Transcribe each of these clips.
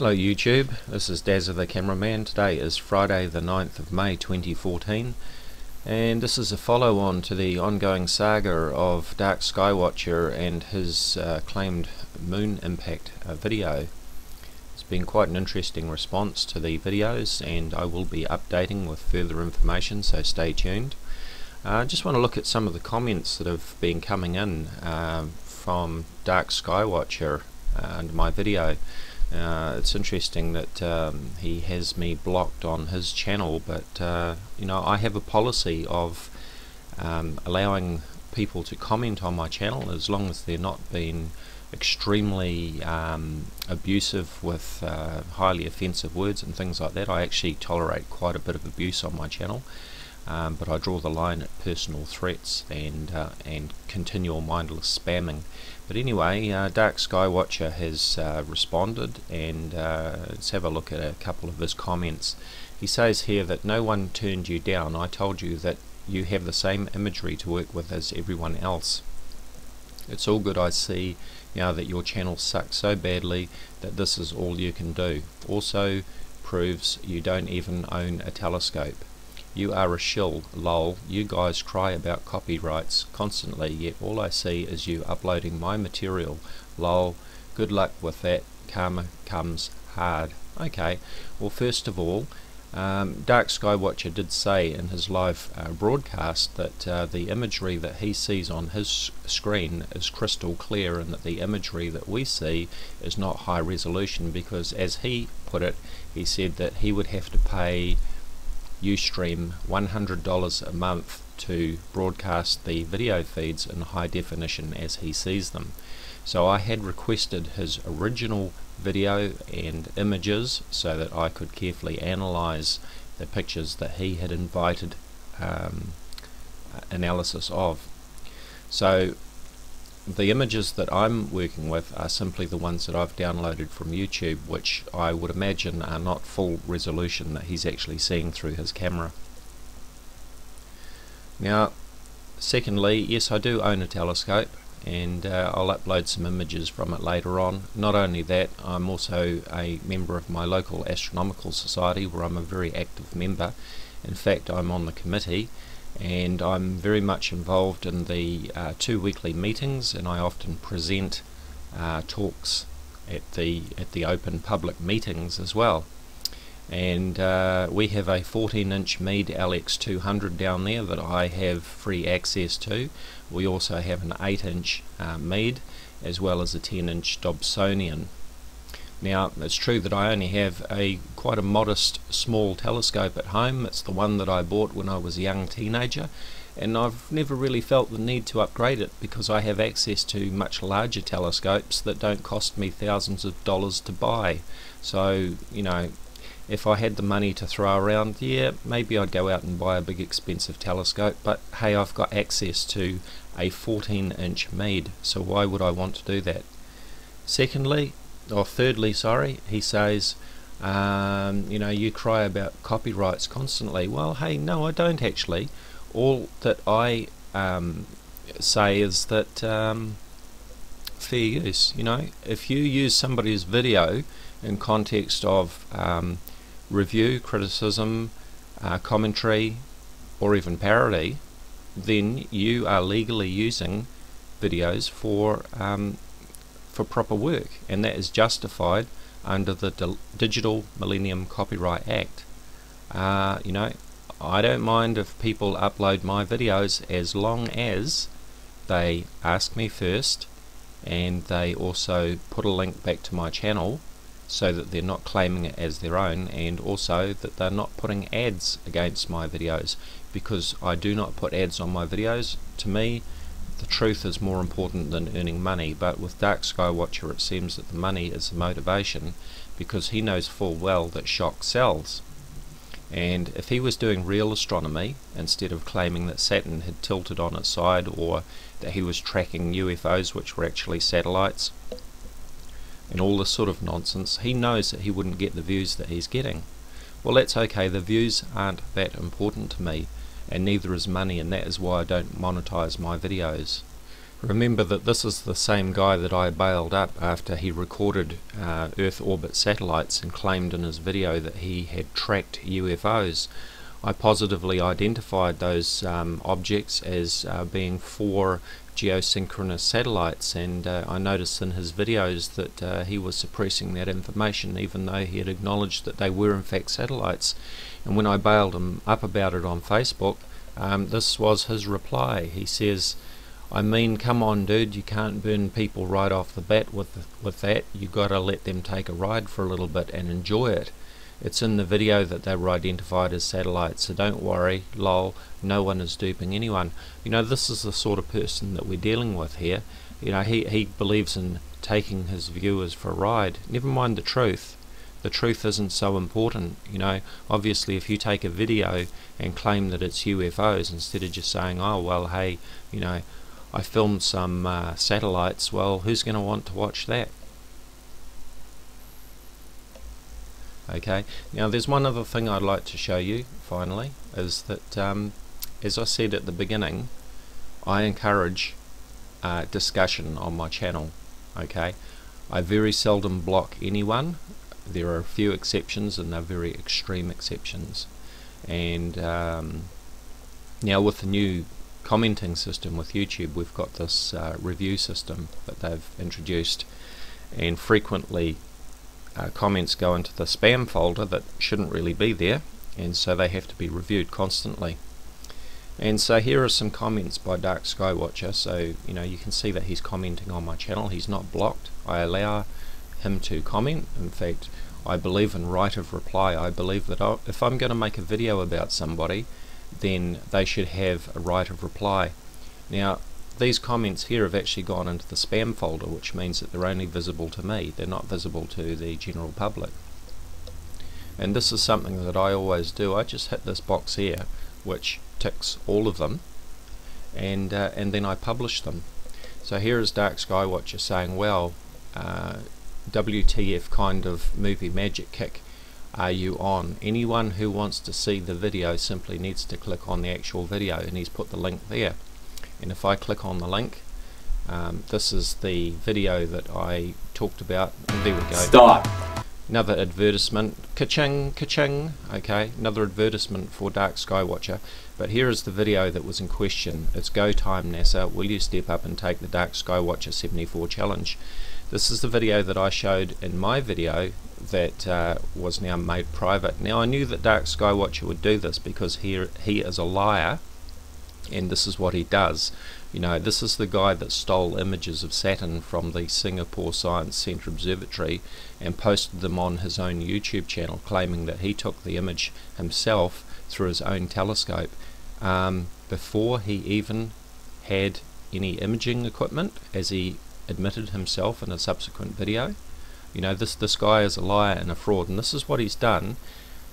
Hello YouTube, this is Dazza the Cameraman. Today is Friday the 9th of May 2014 and this is a follow-on to the ongoing saga of Dark Sky Watcher and his claimed moon impact video. It's been quite an interesting response to the videos and I will be updating with further information, so stay tuned. I just want to look at some of the comments that have been coming in from Dark Sky Watcher under my video. It's interesting that he has me blocked on his channel, but you know, I have a policy of allowing people to comment on my channel as long as they're not being extremely abusive with highly offensive words and things like that. I actually tolerate quite a bit of abuse on my channel, but I draw the line at personal threats and continual mindless spamming. But anyway, Dark Sky Watcher has responded, and let's have a look at a couple of his comments. He says here that no one turned you down. I told you that you have the same imagery to work with as everyone else. It's all good. I see now that your channel sucks so badly that this is all you can do. Also proves you don't even own a telescope. You are a shill, lol. You guys cry about copyrights constantly, yet all I see is you uploading my material, lol. Good luck with that, karma comes hard. Okay, well, first of all, Dark Sky Watcher did say in his live broadcast that the imagery that he sees on his screen is crystal clear, and that the imagery that we see is not high resolution because, as he put it, he said that he would have to pay Ustream $100 a month to broadcast the video feeds in high definition as he sees them. So I had requested his original video and images so that I could carefully analyze the pictures that he had invited analysis of. So the images that I'm working with are simply the ones that I've downloaded from YouTube, which I would imagine are not full resolution that he's actually seeing through his camera. Now, secondly, yes, I do own a telescope, and I'll upload some images from it later on. Not only that, I'm also a member of my local astronomical society, where I'm a very active member. In fact, I'm on the committee, and I'm very much involved in the 2 weekly meetings, and I often present talks at the open public meetings as well. And we have a 14-inch Meade LX200 down there that I have free access to. We also have an 8-inch Meade, as well as a 10-inch Dobsonian. Now, it's true that I only have quite a modest small telescope at home. It's the one that I bought when I was a young teenager, and I've never really felt the need to upgrade it because I have access to much larger telescopes that don't cost me thousands of dollars to buy. So, you know, if I had the money to throw around, yeah, maybe I'd go out and buy a big expensive telescope, but hey, I've got access to a 14-inch Meade, so why would I want to do that? Thirdly, he says, you know, you cry about copyrights constantly. Well, hey, no, I don't actually. All that I say is that fair use. You know, if you use somebody's video in context of review, criticism, commentary, or even parody, then you are legally using videos for proper work, and that is justified under the Digital Millennium Copyright Act. You know, I don't mind if people upload my videos as long as they ask me first, and they also put a link back to my channel so that they're not claiming it as their own, and also that they're not putting ads against my videos, because I do not put ads on my videos. To me, the truth is more important than earning money, but with Dark Sky Watcher it seems that the money is the motivation, because he knows full well that shock sells. And if he was doing real astronomy, instead of claiming that Saturn had tilted on its side, or that he was tracking UFOs which were actually satellites, and all this sort of nonsense, he knows that he wouldn't get the views that he's getting. Well, that's okay, the views aren't that important to me, and neither is money, and that is why I don't monetize my videos. Remember that this is the same guy that I bailed up after he recorded Earth orbit satellites and claimed in his video that he had tracked UFOs. I positively identified those objects as being four geosynchronous satellites, and I noticed in his videos that he was suppressing that information even though he had acknowledged that they were in fact satellites. And when I bailed him up about it on Facebook, this was his reply. He says, "I mean, come on dude, you can't burn people right off the bat with that. You gotta let them take a ride for a little bit and enjoy it. It's in the video that they were identified as satellites, so don't worry, lol, no one is duping anyone." You know, this is the sort of person that we're dealing with here. You know, he believes in taking his viewers for a ride. Never mind the truth. The truth isn't so important, you know. Obviously, if you take a video and claim that it's UFOs instead of just saying, oh, well, hey, you know, I filmed some satellites, well, who's going to want to watch that? Okay, now there's one other thing I'd like to show you, finally, is that, as I said at the beginning, I encourage discussion on my channel, okay? I very seldom block anyone. There are a few exceptions, and they're very extreme exceptions. And now with the new commenting system with YouTube, we've got this review system that they've introduced, and frequently comments go into the spam folder that shouldn't really be there, and so they have to be reviewed constantly. And so here are some comments by Dark Sky Watcher. So you know, you can see that he's commenting on my channel. He's not blocked. I allow him to comment. In fact, I believe in right of reply. I believe that if I'm going to make a video about somebody, then they should have a right of reply. Now, these comments here have actually gone into the spam folder, which means that they're only visible to me. They're not visible to the general public. And this is something that I always do. I just hit this box here, which ticks all of them, and then I publish them. So here is Dark Sky Watcher saying, well, WTF kind of movie magic kick are you on? Anyone who wants to see the video simply needs to click on the actual video, and he's put the link there. And if I click on the link, this is the video that I talked about. There we go. Stop. Another advertisement. Ka-ching, ka-ching. Okay, another advertisement for Dark Sky Watcher. But here is the video that was in question. It's go time, NASA. Will you step up and take the Dark Sky Watcher 74 challenge? This is the video that I showed in my video that was now made private. Now, I knew that Dark Sky Watcher would do this because he is a liar, and this is what he does. You know, this is the guy that stole images of Saturn from the Singapore Science Centre Observatory and posted them on his own YouTube channel, claiming that he took the image himself through his own telescope before he even had any imaging equipment, as he admitted himself in a subsequent video. You know, this guy is a liar and a fraud, and this is what he's done.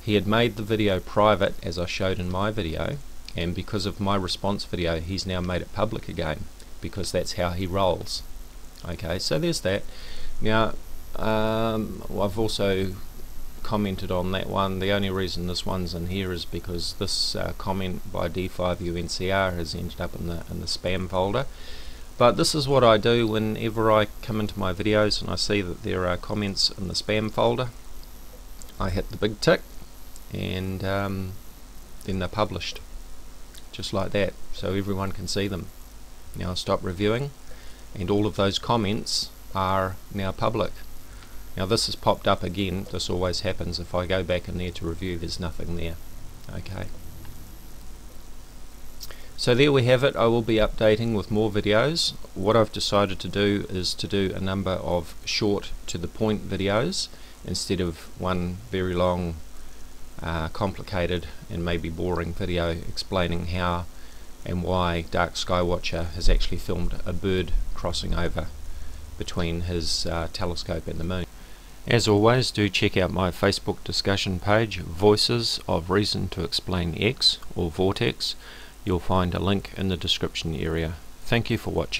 He had made the video private, as I showed in my video, and because of my response video, he's now made it public again, because that's how he rolls. Okay, so there's that. Now, I've also commented on that one. The only reason this one's in here is because this comment by D5UNCR has ended up in the spam folder. But this is what I do whenever I come into my videos and I see that there are comments in the spam folder. I hit the big tick, and then they're published, just like that, so everyone can see them. Now I'll stop reviewing, and all of those comments are now public. Now this has popped up again. This always happens. If I go back in there to review, there's nothing there. Okay. So there we have it. I will be updating with more videos. What I've decided to do is to do a number of short to the point videos instead of one very long, complicated and maybe boring video explaining how and why Dark Sky Watcher has actually filmed a bird crossing over between his telescope and the moon. As always, do check out my Facebook discussion page, Voices of Reason to Explain X, or Vortex. You'll find a link in the description area. Thank you for watching.